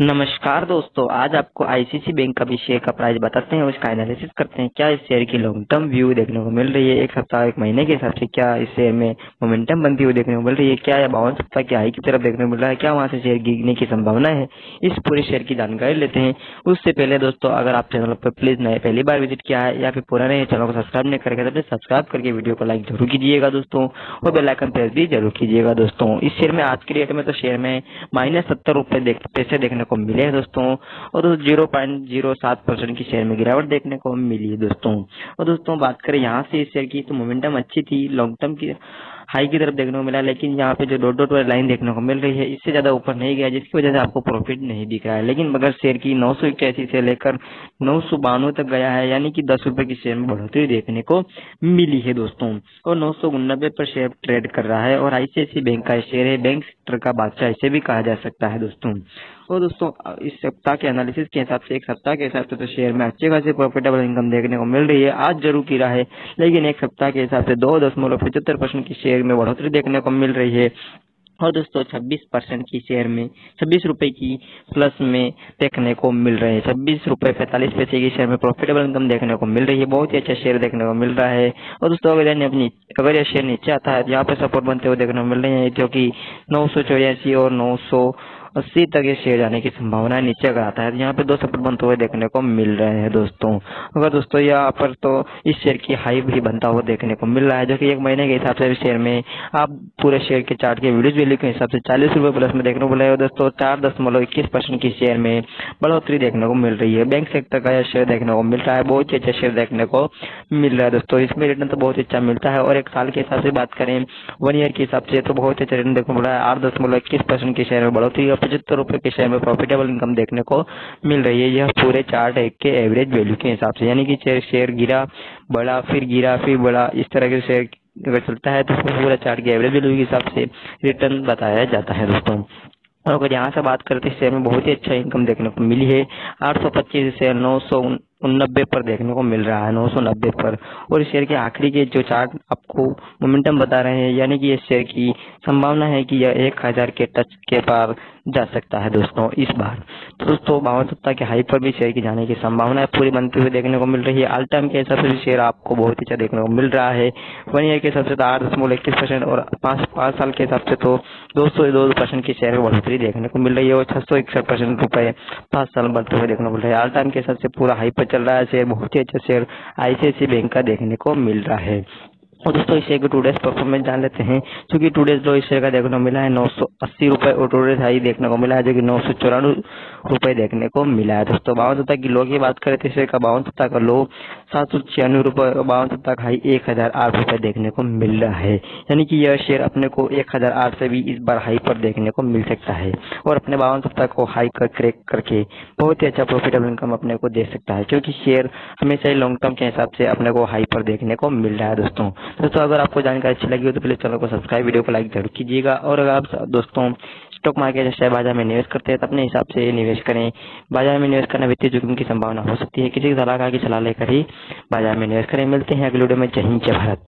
नमस्कार दोस्तों, आज आपको आईसीआईसीआई बैंक का भी शेयर का प्राइस बताते हैं और उसका एनालिसिस करते हैं। क्या इस शेयर की लॉन्ग टर्म व्यू देखने को मिल रही है एक सप्ताह एक महीने के हिसाब से, क्या इस शेयर में मोमेंटम बनती हुई देखने को मिल रही है, क्या यह 52 सप्ताह की हाई की तरफ देखने को मिल रहा है, क्या वहाँ से शेयर गिरने की संभावना है, इस पूरे शेयर की जानकारी लेते हैं। उससे पहले दोस्तों, अगर आप चैनल पर प्लीज नए पहली बार विजिट किया है या फिर पुराने चैनल को सब्सक्राइब नहीं करके तो सब्सक्राइब करके वीडियो को लाइक जरूर कीजिएगा दोस्तों और बेल आइकन प्रेस भी जरूर कीजिएगा दोस्तों। इस शेयर में आज के रेट में तो शेयर में -70 रुपये पैसे देखने को मिले दोस्तों और 0.07% की शेयर में गिरावट देखने को मिली है दोस्तों। और दोस्तों बात करें यहाँ से इस शेयर की तो मोमेंटम अच्छी थी, लॉन्ग टर्म की हाई की तरफ देखने को मिला, लेकिन यहाँ पे जो डॉट वाली लाइन देखने को मिल रही है इससे ज्यादा ऊपर नहीं गया, जिसकी वजह से आपको प्रॉफिट नहीं दिख रहा है। लेकिन मगर शेयर की 981 से लेकर 992 तक गया है, यानी कि 10 रुपए की शेयर में बढ़ोतरी देखने को मिली है दोस्तों और 990 पर शेयर ट्रेड कर रहा है और आईसीआईसीआई बैंक का शेयर है, बैंक सेक्टर का बादशाह इसे भी कहा जा सकता है दोस्तों। और दोस्तों इस सप्ताह के एनालिसिस के हिसाब से एक सप्ताह के हिसाब से तो शेयर में अच्छे खासे प्रॉफिटेबल इनकम देखने को मिल रही है, आज जरूर गिरा है लेकिन एक सप्ताह के हिसाब से 2.75% की शेयर में बढ़ोतरी देखने को मिल रही है और दोस्तों 26% की शेयर में 26 रुपए की प्लस में देखने को मिल रहे हैं, 26 रुपये 45 पैसे की शेयर में प्रॉफिटेबल इनकम देखने को मिल रही है, बहुत ही अच्छा शेयर देखने को मिल रहा है। और दोस्तों अगर यह शेयर नीचे आता है यहाँ पर सपोर्ट बनते हुए देखने को मिल रहे हैं, जो कि 984 और 980 तक ये शेयर जाने की संभावना है। नीचे अगर आता है यहाँ पे 2 सपोर्ट बनते हुए देखने को मिल रहे हैं दोस्तों। अगर दोस्तों यहाँ पर तो इस शेयर की हाई भी बनता हुआ देखने को मिल रहा है, जो कि एक महीने के हिसाब से इस शेयर में आप पूरे शेयर के चार्ट के वीडियोज वैल्यू के हिसाब से 40 रुपये प्लस में देखने को मिल रहे हो दोस्तों। 4.21% की शेयर में बढ़ोतरी देखने को मिल रही है, बैंक सेक्टर का यह शेयर देखने को मिल रहा है, बहुत ही अच्छा शेयर देखने को मिल रहा है दोस्तों। इसमें रिटर्न तो बहुत अच्छा मिलता है और एक साल के हिसाब से बात करें 1 ईयर के हिसाब से तो बहुत ही अच्छा रिटर्न देखने को मिल रहा है। 8.21% की शेयर में बढ़ोतरी, 75 रुपए के शेयर में प्रॉफिटेबल इनकम देखने को मिल रही है, यह पूरे चार्ट के एवरेज वैल्यू के हिसाब से, यानी कि शेयर गिरा बढ़ा फिर गिरा फिर बढ़ा, इस तरह के शेयर अगर चलता है तो पूरा चार्ट के एवरेज वैल्यू के हिसाब से रिटर्न बताया जाता है दोस्तों। और अगर यहाँ से बात करते हैं शेयर में बहुत ही अच्छा इनकम देखने को मिली है, 825 से 990 पर देखने को मिल रहा है, 990 पर। और इस शेयर के आखिरी के जो चार्ट आपको मोमेंटम बता रहे हैं, यानी कि इस शेयर की संभावना है कि यह 1000 के टच के पार जा सकता है दोस्तों इस बार। तो दोस्तों 52 सप्ताह के हाई पर भी शेयर की जाने की संभावना है पूरी बनते हुए देखने को मिल रही है। ऑल टाइम के हिसाब से भी शेयर आपको बहुत ही अच्छा देखने को मिल रहा है, 1 ईयर के हिसाब से तो 8.21% और 5 साल के हिसाब से तो 202% की शेयर में बढ़ोतरी देखने को मिल रही है और 661% 5 साल बढ़ते हुए देखने को मिल रहा है। ऑल टाइम के हिसाब से पूरा हाई पर चल रहा है शेयर, बहुत ही अच्छा शेयर आईसीआईसीआई बैंक का देखने को मिल रहा है। और दोस्तों इस शेयर की 2 डेज परफॉर्मेंस जान लेते हैं, क्योंकि 2 डेज लो इस शेयर का देखने को मिला है 980 रुपये और 2 डेज हाई देखने को मिला है जो कि 994 रुपये देखने को मिला है दोस्तों। 52 सप्ताह की लो की बात करें तो इस शेयर का 52 सप्ताह का लो 796 रुपये और 52 सप्ताह का हाई 1008 रुपये देखने को मिल रहा है, यानी कि यह शेयर अपने को 1008 से भी इस बार हाई पर देखने को मिल सकता है और अपने 52 सप्ताह को हाई कर क्रैक करके बहुत ही अच्छा प्रॉफिटेबल इनकम अपने को दे सकता है, क्योंकि शेयर हमेशा ही लॉन्ग टर्म के हिसाब से अपने को हाई पर देखने को मिल रहा है दोस्तों। दोस्तों अगर आपको जानकारी अच्छी लगी हो तो प्लीज चैनल को सब्सक्राइब, वीडियो को लाइक जरूर कीजिएगा। और अगर आप दोस्तों स्टॉक मार्केट या शेयर बाजार में निवेश करते हैं तो अपने हिसाब से निवेश करें, बाजार में निवेश करना वित्तीय जोखिम की संभावना हो सकती है, किसी की सलाह लेकर ही बाजार में निवेश करें। मिलते हैं अगले वीडियो में, जय हिंद जय भारत।